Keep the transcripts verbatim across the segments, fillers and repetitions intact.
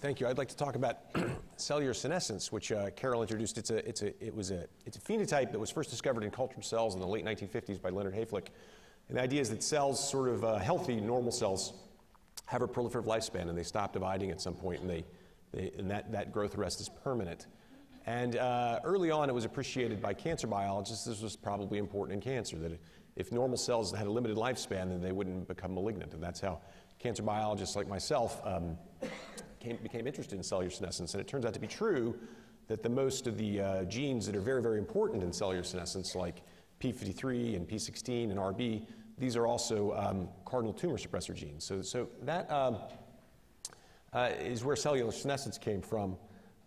thank you. I'd like to talk about cellular senescence, which uh, Carol introduced. It's a, it's a, it was a, it's a phenotype that was first discovered in cultured cells in the late nineteen fifties by Leonard Hayflick. And the idea is that cells, sort of uh, healthy, normal cells, have a proliferative lifespan, and they stop dividing at some point, and, they, they, and that, that growth rest is permanent. And uh, early on, it was appreciated by cancer biologists. This was probably important in cancer, that if normal cells had a limited lifespan, then they wouldn't become malignant. And that's how cancer biologists like myself um, came, became interested in cellular senescence. And it turns out to be true that the most of the uh, genes that are very, very important in cellular senescence, like P fifty-three and P sixteen and R B, these are also um, cardinal tumor suppressor genes. So, so that um, uh, is where cellular senescence came from.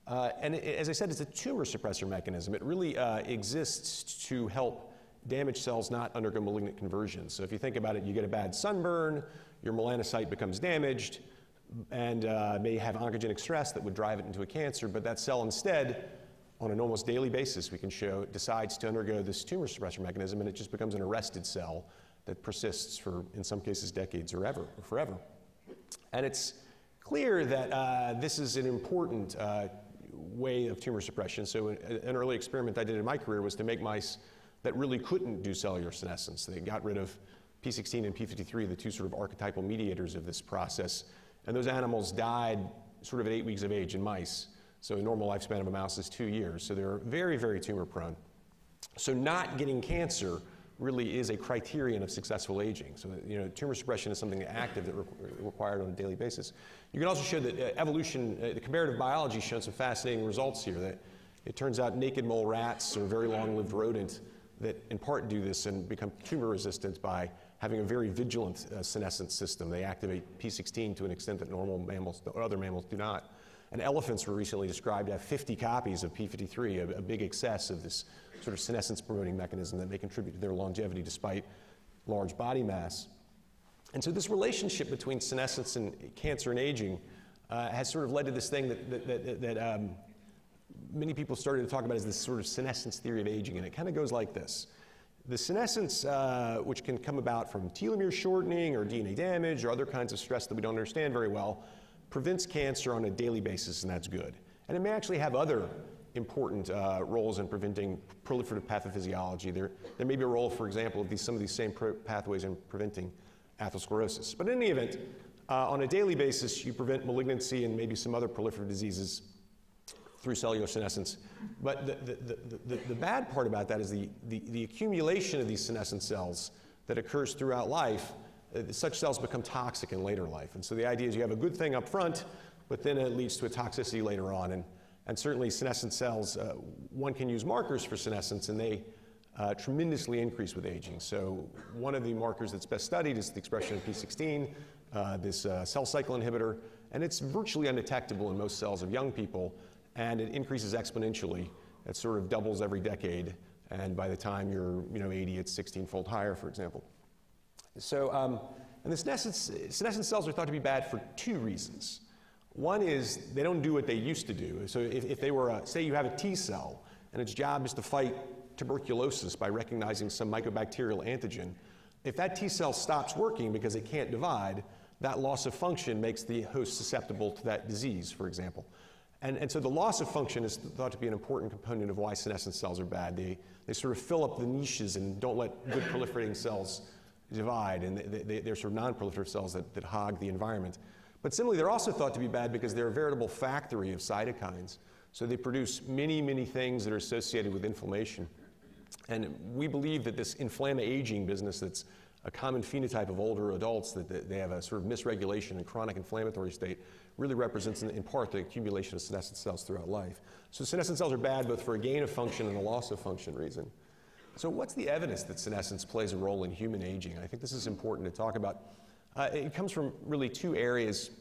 Uh, and it, as I said, it's a tumor suppressor mechanism. It really uh, exists to help damaged cells not undergo malignant conversion. So if you think about it, you get a bad sunburn, your melanocyte becomes damaged, and uh, may have oncogenic stress that would drive it into a cancer, but that cell instead, on an almost daily basis, we can show, decides to undergo this tumor suppressor mechanism, and it just becomes an arrested cell that persists for, in some cases, decades or ever, or forever. And it's clear that uh, this is an important uh, way of tumor suppression. So an early experiment I did in my career was to make mice that really couldn't do cellular senescence. They got rid of P sixteen and P fifty-three, the two sort of archetypal mediators of this process. And those animals died sort of at eight weeks of age in mice. So a normal lifespan of a mouse is two years. So they're very, very tumor prone. So not getting cancer really is a criterion of successful aging. So you know, tumor suppression is something active that re required on a daily basis. You can also show that uh, evolution, uh, the comparative biology has shown some fascinating results here. That it turns out naked mole rats or very long-lived rodent that in part do this and become tumor resistant by having a very vigilant uh, senescence system. They activate P sixteen to an extent that normal mammals or other mammals do not. And elephants were recently described to have fifty copies of P fifty-three, a, a big excess of this sort of senescence-promoting mechanism that may contribute to their longevity despite large body mass. And so this relationship between senescence and cancer and aging uh, has sort of led to this thing that, that, that, that um, many people started to talk about as this sort of senescence theory of aging, and it kind of goes like this. The senescence, uh, which can come about from telomere shortening or D N A damage or other kinds of stress that we don't understand very well, prevents cancer on a daily basis, and that's good. And it may actually have other important uh, roles in preventing proliferative pathophysiology. There, there may be a role, for example, of these, some of these same pro pathways in preventing atherosclerosis. But in any event, uh, on a daily basis, you prevent malignancy and maybe some other proliferative diseases through cellular senescence. But the, the, the, the, the bad part about that is the, the, the accumulation of these senescent cells that occurs throughout life. Uh, such cells become toxic in later life. And so the idea is you have a good thing up front, but then it leads to a toxicity later on. And, and certainly senescent cells, uh, one can use markers for senescence, and they uh, tremendously increase with aging. So one of the markers that's best studied is the expression of P sixteen, uh, this uh, cell cycle inhibitor. And it's virtually undetectable in most cells of young people. And it increases exponentially. It sort of doubles every decade. And by the time you're you know, eighty, it's sixteen-fold higher, for example. So, um, and the senescence, senescent cells are thought to be bad for two reasons. One is they don't do what they used to do. So if, if they were, a, say you have a T cell, and its job is to fight tuberculosis by recognizing some mycobacterial antigen, if that T cell stops working because it can't divide, that loss of function makes the host susceptible to that disease, for example. And, and so the loss of function is thought to be an important component of why senescent cells are bad. They, they sort of fill up the niches and don't let good proliferating cells divide. And they, they, they're sort of non-proliferative cells that, that hog the environment. But similarly, they're also thought to be bad because they're a veritable factory of cytokines. So they produce many, many things that are associated with inflammation. And we believe that this inflamma-aging business that's a common phenotype of older adults, that they have a sort of misregulation and chronic inflammatory state, really represents in, in part the accumulation of senescent cells throughout life. So senescent cells are bad both for a gain of function and a loss of function reason. So what's the evidence that senescence plays a role in human aging? I think this is important to talk about. Uh, it comes from really two areas.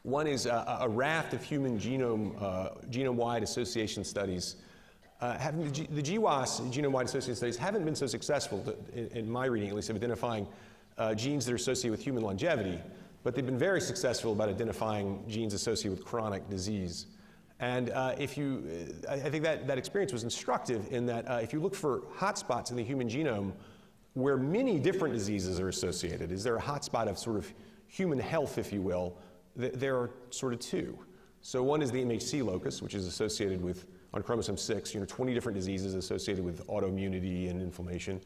One is a, a raft of human genome, uh, genome-wide association studies. Uh, having the, G the G WAS, genome-wide association studies, haven't been so successful, to, in, in my reading at least, of identifying uh, genes that are associated with human longevity. But they've been very successful about identifying genes associated with chronic disease. And uh, if you, uh, I think that, that experience was instructive in that uh, if you look for hotspots in the human genome where many different diseases are associated, is there a hotspot of sort of human health, if you will, th there are sort of two. So one is the M H C locus, which is associated with, on chromosome six, you know, twenty different diseases associated with autoimmunity and inflammation.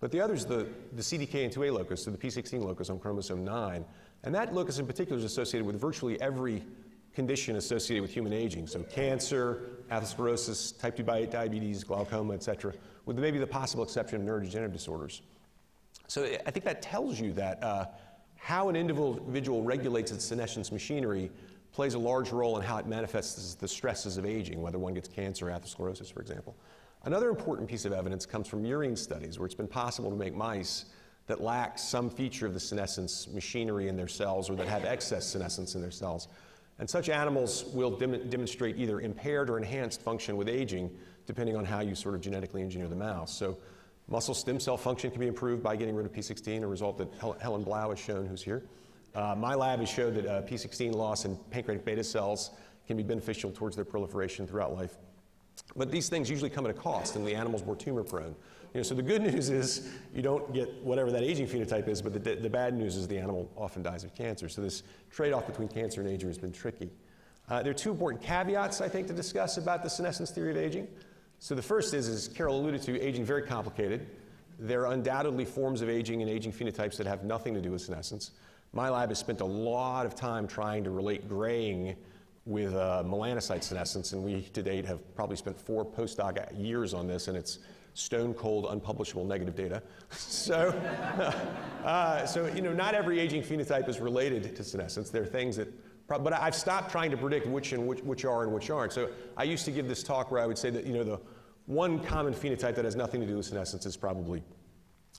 But the other is the, the C D K and two A locus, so the P sixteen locus on chromosome nine. And that locus in particular is associated with virtually every condition associated with human aging, so cancer, atherosclerosis, type two diabetes, glaucoma, et cetera, with maybe the possible exception of neurodegenerative disorders. So I think that tells you that uh, how an individual regulates its senescence machinery plays a large role in how it manifests the stresses of aging, whether one gets cancer or atherosclerosis, for example. Another important piece of evidence comes from murine studies, where it's been possible to make mice that lack some feature of the senescence machinery in their cells or that have excess senescence in their cells. And such animals will dem demonstrate either impaired or enhanced function with aging, depending on how you sort of genetically engineer the mouse. So muscle stem cell function can be improved by getting rid of P sixteen, a result that Hel Helen Blau has shown, who's here. Uh, my lab has showed that uh, P sixteen loss in pancreatic beta cells can be beneficial towards their proliferation throughout life. But these things usually come at a cost, and the animal's more tumor-prone. You know, so the good news is you don't get whatever that aging phenotype is, but the, the bad news is the animal often dies of cancer. So this trade-off between cancer and aging has been tricky. Uh, there are two important caveats, I think, to discuss about the senescence theory of aging. So the first is, as Carol alluded to, aging very complicated. There are undoubtedly forms of aging and aging phenotypes that have nothing to do with senescence. My lab has spent a lot of time trying to relate graying with uh, melanocyte senescence, and we to date have probably spent four postdoc years on this, and it's stone cold, unpublishable negative data. So, uh, so you know, not every aging phenotype is related to senescence. There are things that, but I've stopped trying to predict which and which, which are and which aren't. So I used to give this talk where I would say that you know the one common phenotype that has nothing to do with senescence is probably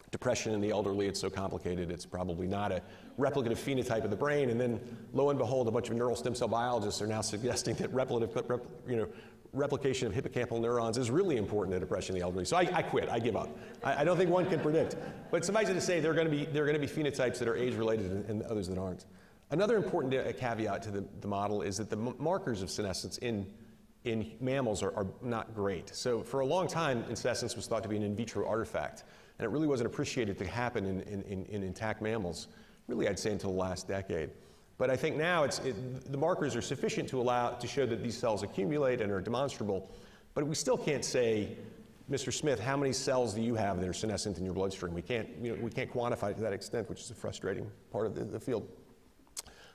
depression in the elderly. It's so complicated, it's probably not a replicative phenotype of the brain. And then, lo and behold, a bunch of neural stem cell biologists are now suggesting that replicative, rep, you know, replication of hippocampal neurons is really important in depression in the elderly. So I, I quit. I give up. I, I don't think one can predict. But suffice it to say, there are going to be there are going to be phenotypes that are age-related and, and others that aren't. Another important caveat to the, the model is that the m markers of senescence in in mammals are, are not great. So for a long time, senescence was thought to be an in vitro artifact. And it really wasn't appreciated to happen in, in, in, in intact mammals, really I'd say until the last decade. But I think now it's, it, the markers are sufficient to allow to show that these cells accumulate and are demonstrable. But we still can't say, Mister Smith, how many cells do you have that are senescent in your bloodstream? We can't, you know, we can't quantify it to that extent, which is a frustrating part of the, the field.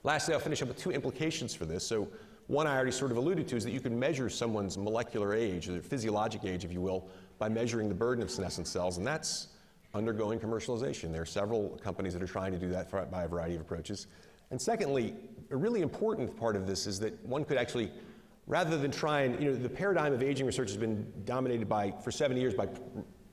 Lastly, I'll finish up with two implications for this. So one I already sort of alluded to is that you can measure someone's molecular age, or their physiologic age, if you will, by measuring the burden of senescent cells, and that's undergoing commercialization. There are several companies that are trying to do that for, by a variety of approaches. And secondly, a really important part of this is that one could actually, rather than try and, you know, the paradigm of aging research has been dominated by, for seventy years, by pr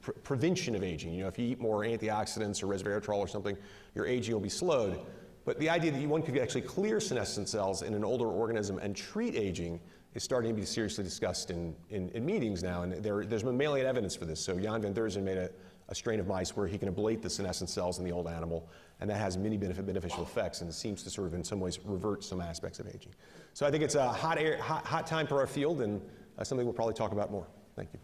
pr prevention of aging. You know, if you eat more antioxidants or resveratrol or something, your aging will be slowed. But the idea that you, one could actually clear senescent cells in an older organism and treat aging is starting to be seriously discussed in, in, in meetings now, and there, there's mammalian evidence for this. So Jan van Thurzen made a, a strain of mice where he can ablate the senescent cells in the old animal, and that has many benefit, beneficial effects, and it seems to sort of in some ways revert some aspects of aging. So I think it's a hot, air, hot, hot time for our field, and uh, something we'll probably talk about more. Thank you.